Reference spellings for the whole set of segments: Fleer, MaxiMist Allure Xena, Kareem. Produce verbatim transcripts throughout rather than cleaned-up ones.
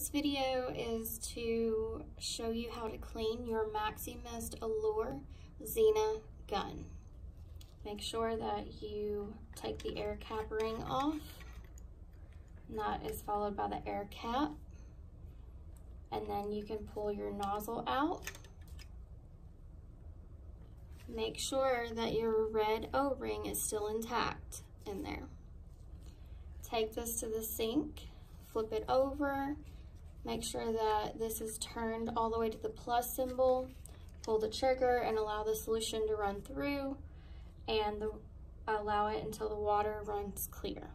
This video is to show you how to clean your MaxiMist Allure Xena gun. Make sure that you take the air cap ring off, and that is followed by the air cap, and then you can pull your nozzle out. Make sure that your red O-ring is still intact in there. Take this to the sink, flip it over, make sure that this is turned all the way to the plus symbol, pull the trigger and allow the solution to run through and the, allow it until the water runs clear.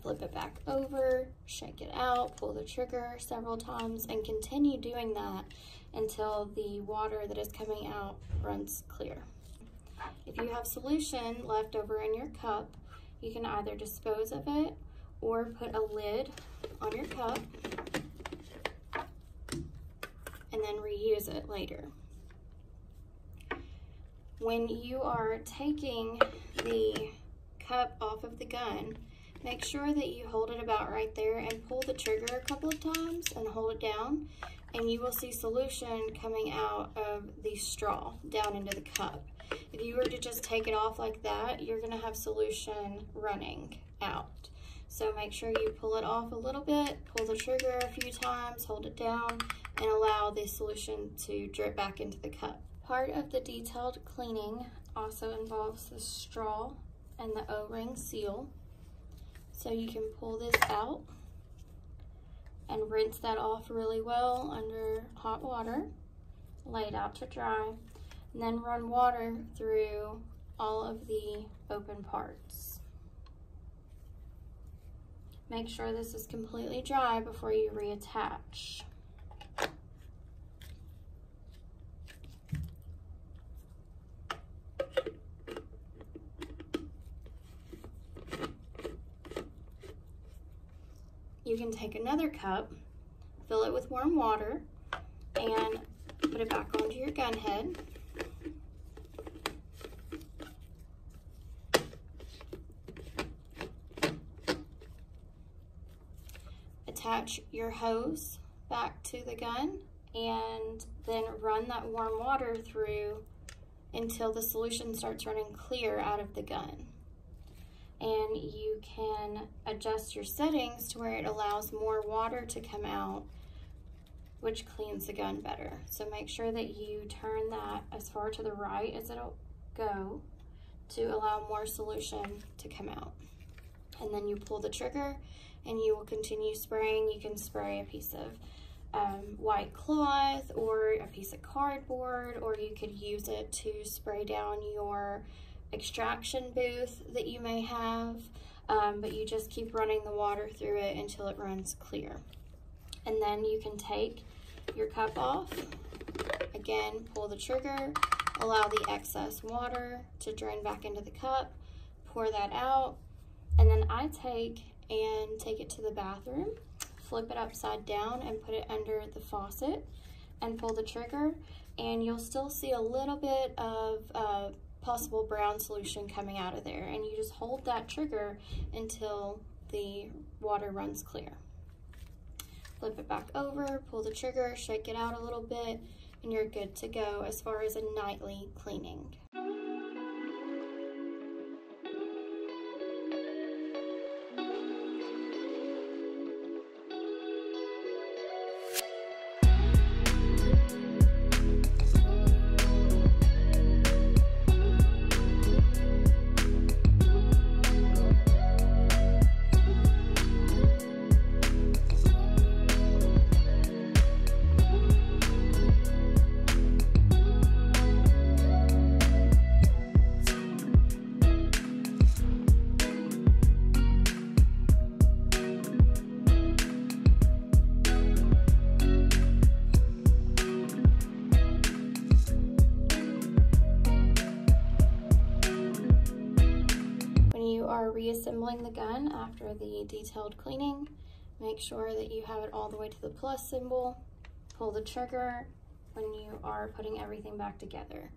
Flip it back over, shake it out, pull the trigger several times, and continue doing that until the water that is coming out runs clear. If you have solution left over in your cup, you can either dispose of it or put a lid on your cup and then reuse it later. When you are taking the cup off of the gun, make sure that you hold it about right there and pull the trigger a couple of times and hold it down, and you will see solution coming out of the straw down into the cup. If you were to just take it off like that, you're gonna have solution running out. So make sure you pull it off a little bit, pull the trigger a few times, hold it down, and allow the solution to drip back into the cup. Part of the detailed cleaning also involves the straw and the O-ring seal. So you can pull this out and rinse that off really well under hot water, lay it out to dry, and then run water through all of the open parts. Make sure this is completely dry before you reattach. You can take another cup, fill it with warm water, and put it back onto your gun head. Attach your hose back to the gun and then run that warm water through until the solution starts running clear out of the gun. And you can adjust your settings to where it allows more water to come out, which cleans the gun better. So make sure that you turn that as far to the right as it'll go to allow more solution to come out. And then you pull the trigger and you will continue spraying. You can spray a piece of um, white cloth or a piece of cardboard, or you could use it to spray down your extraction booth that you may have, um, but you just keep running the water through it until it runs clear. And then you can take your cup off, again pull the trigger, allow the excess water to drain back into the cup, pour that out, and then I take and take it to the bathroom, flip it upside down and put it under the faucet and pull the trigger, and you'll still see a little bit of uh, possible brown solution coming out of there, and you just hold that trigger until the water runs clear. Flip it back over, pull the trigger, shake it out a little bit, and you're good to go as far as a nightly cleaning. Reassembling the gun after the detailed cleaning, make sure that you have it all the way to the plus symbol, pull the trigger when you are putting everything back together.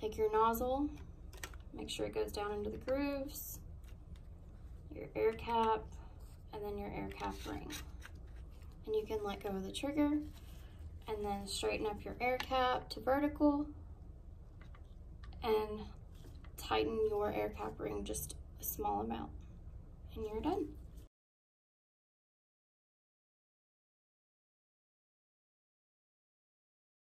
Take your nozzle, make sure it goes down into the grooves, your air cap, and then your air cap ring. and you can let go of the trigger, and then straighten up your air cap to vertical and tighten your air cap ring just a small amount, and you're done.